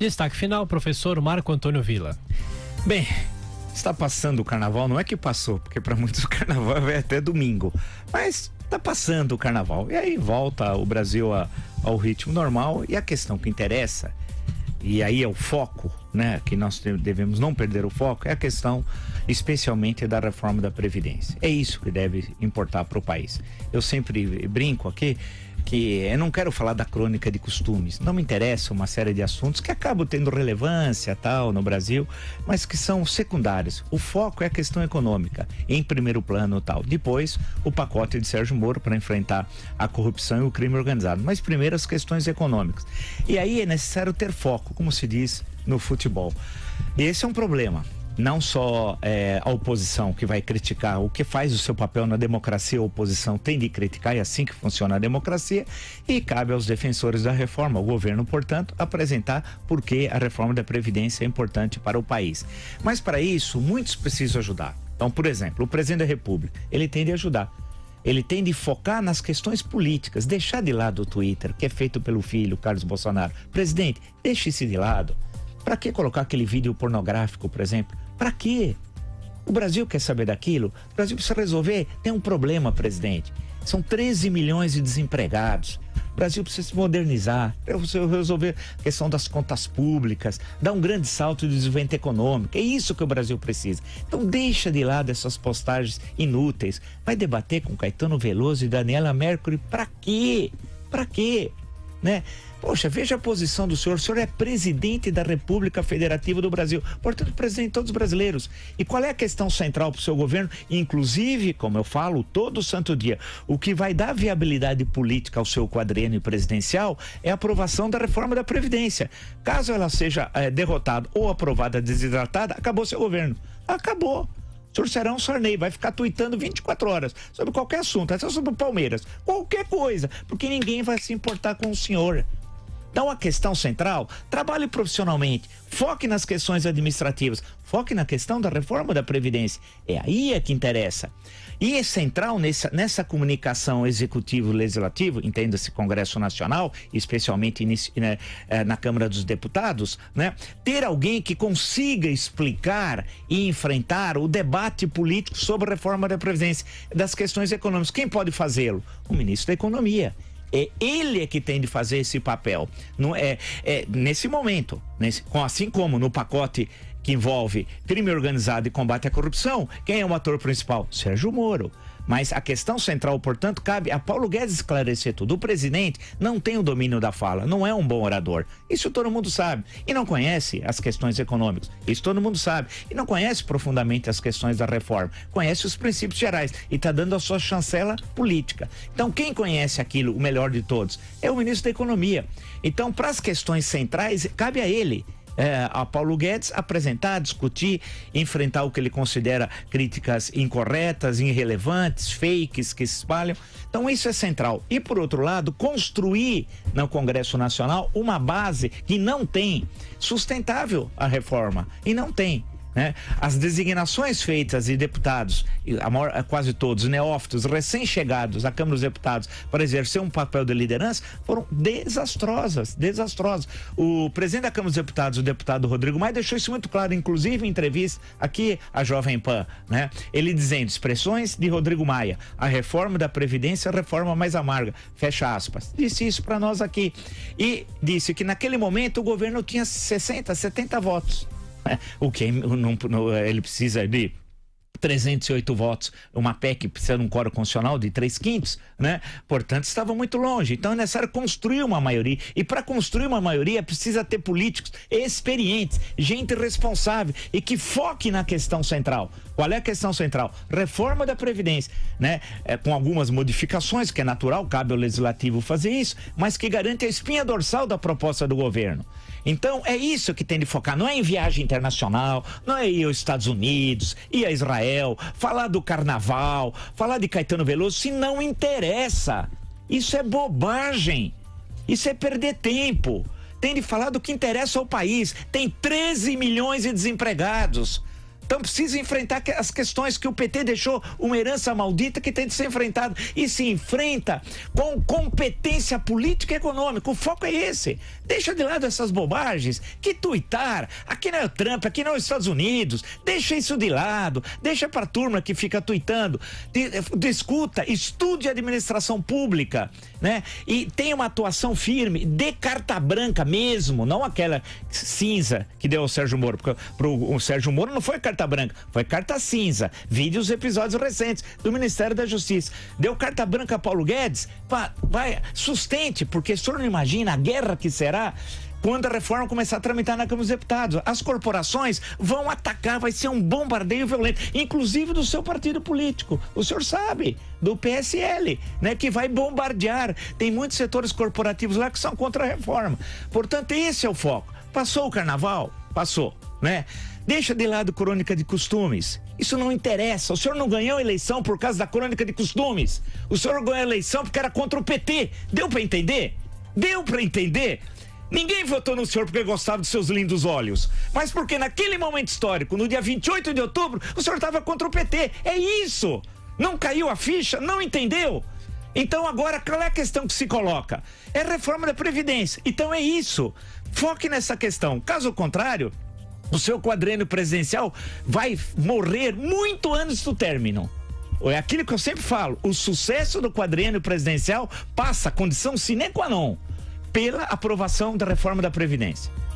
Destaque final, professor Marco Antônio Villa. Bem, está passando o carnaval, não é que passou, porque para muitos o carnaval vai até domingo, mas está passando o carnaval. E aí volta o Brasil ao ritmo normal, e a questão que interessa, e aí é o foco, né, que nós devemos não perder o foco, é a questão especialmente da reforma da Previdência. É isso que deve importar para o país. Eu sempre brinco aqui que eu não quero falar da crônica de costumes, não me interessa uma série de assuntos que acabam tendo relevância tal no Brasil, mas que são secundários. O foco é a questão econômica, em primeiro plano tal. Depois, o pacote de Sérgio Moro para enfrentar a corrupção e o crime organizado. Mas primeiro as questões econômicas. E aí é necessário ter foco, como se diz no futebol. Esse é um problema. Não só a oposição que vai criticar o que faz o seu papel na democracia, a oposição tem de criticar, é assim que funciona a democracia, e cabe aos defensores da reforma, ao governo, portanto, apresentar por que a reforma da Previdência é importante para o país. Mas para isso, muitos precisam ajudar. Então, por exemplo, o presidente da República, ele tem de ajudar. Ele tem de focar nas questões políticas, deixar de lado o Twitter, que é feito pelo filho, Carlos Bolsonaro. Presidente, deixe isso de lado. Para que colocar aquele vídeo pornográfico, por exemplo? Para quê? O Brasil quer saber daquilo? O Brasil precisa resolver. Tem um problema, presidente. São 13 milhões de desempregados. O Brasil precisa se modernizar, precisa resolver a questão das contas públicas, dar um grande salto de desenvolvimento econômico. É isso que o Brasil precisa. Então deixa de lado essas postagens inúteis. Vai debater com Caetano Veloso e Daniela Mercury. Para quê? Para quê? Né? Poxa, veja a posição do senhor. O senhor é presidente da República Federativa do Brasil, portanto, presidente de todos os brasileiros. E qual é a questão central para o seu governo? Inclusive, como eu falo todo santo dia, o que vai dar viabilidade política ao seu quadriênio presidencial é a aprovação da reforma da Previdência. Caso ela seja derrotada ou aprovada desidratada, acabou seu governo. Acabou. O senhor será um Sarney, vai ficar tuitando 24 horas sobre qualquer assunto, até sobre o Palmeiras, qualquer coisa, porque ninguém vai se importar com o senhor. Então a questão central, trabalhe profissionalmente, foque nas questões administrativas, foque na questão da reforma da Previdência, é aí que interessa. E é central nessa comunicação executivo-legislativo, entenda esse Congresso Nacional, especialmente na Câmara dos Deputados, né? Ter alguém que consiga explicar e enfrentar o debate político sobre a reforma da Previdência, das questões econômicas. Quem pode fazê-lo? O ministro da Economia. É ele que tem de fazer esse papel. Não é, nesse momento, assim como no pacote que envolve crime organizado e combate à corrupção, quem é o ator principal? Sérgio Moro. Mas a questão central, portanto, cabe a Paulo Guedes esclarecer tudo. O presidente não tem o domínio da fala, não é um bom orador. Isso todo mundo sabe. E não conhece as questões econômicas. Isso todo mundo sabe. E não conhece profundamente as questões da reforma. Conhece os princípios gerais e está dando a sua chancela política. Então, quem conhece aquilo, o melhor de todos, é o ministro da Economia. Então, para as questões centrais, cabe a ele. A Paulo Guedes apresentar, discutir, enfrentar o que ele considera críticas incorretas, irrelevantes, fakes que se espalham. Então isso é central. E por outro lado, construir no Congresso Nacional uma base que não tem sustentável a reforma. E não tem. Né? As designações feitas de deputados, quase todos neófitos, recém-chegados à Câmara dos Deputados para exercer um papel de liderança, foram desastrosas, desastrosas. O presidente da Câmara dos Deputados, o deputado Rodrigo Maia, deixou isso muito claro, inclusive em entrevista aqui à Jovem Pan, né? Ele dizendo, expressões de Rodrigo Maia, a reforma da Previdência é a reforma mais amarga, fecha aspas. Disse isso para nós aqui e disse que naquele momento o governo tinha 60, 70 votos. O que ele precisa de 308 votos, uma PEC precisa de um quórum constitucional de 3/5, né? Portanto, estava muito longe. Então é necessário construir uma maioria. E para construir uma maioria precisa ter políticos experientes, gente responsável e que foque na questão central. Qual é a questão central? Reforma da Previdência, né? Com algumas modificações, que é natural, cabe ao legislativo fazer isso, mas que garante a espinha dorsal da proposta do governo. Então é isso que tem de focar, não é em viagem internacional, não é ir aos Estados Unidos, ir a Israel, falar do carnaval, falar de Caetano Veloso, se não interessa. Isso é bobagem, isso é perder tempo. Tem de falar do que interessa ao país. Tem 13 milhões de desempregados. Então precisa enfrentar as questões que o PT deixou, uma herança maldita que tem de ser enfrentada, e se enfrenta com competência política e econômica. O foco é esse. Deixa de lado essas bobagens, que tuitar, aqui não é o Trump, aqui não é os Estados Unidos, deixa isso de lado, deixa pra turma que fica tuitando, discuta, estude administração pública, né? E tenha uma atuação firme, de carta branca mesmo, não aquela cinza que deu ao Sérgio Moro, porque o Sérgio Moro não foi carta branca, foi carta cinza, vídeos e episódios recentes do Ministério da Justiça. Deu carta branca a Paulo Guedes, vai, sustente, porque o senhor não imagina a guerra que será quando a reforma começar a tramitar na Câmara dos Deputados. As corporações vão atacar, vai ser um bombardeio violento, inclusive do seu partido político, o senhor sabe, do PSL, né, que vai bombardear. Tem muitos setores corporativos lá que são contra a reforma. Portanto, esse é o foco. Passou o carnaval? Passou, né? Deixa de lado crônica de costumes. Isso não interessa. O senhor não ganhou a eleição por causa da crônica de costumes. O senhor ganhou a eleição porque era contra o PT. Deu para entender? Deu para entender? Ninguém votou no senhor porque gostava dos seus lindos olhos, mas porque naquele momento histórico, no dia 28 de outubro, o senhor estava contra o PT. É isso! Não caiu a ficha? Não entendeu? Então agora, qual é a questão que se coloca? É reforma da Previdência. Então é isso. Foque nessa questão. Caso contrário, o seu quadrênio presidencial vai morrer muito antes do término. É aquilo que eu sempre falo. O sucesso do quadrênio presidencial passa, condição sine qua non, pela aprovação da reforma da Previdência.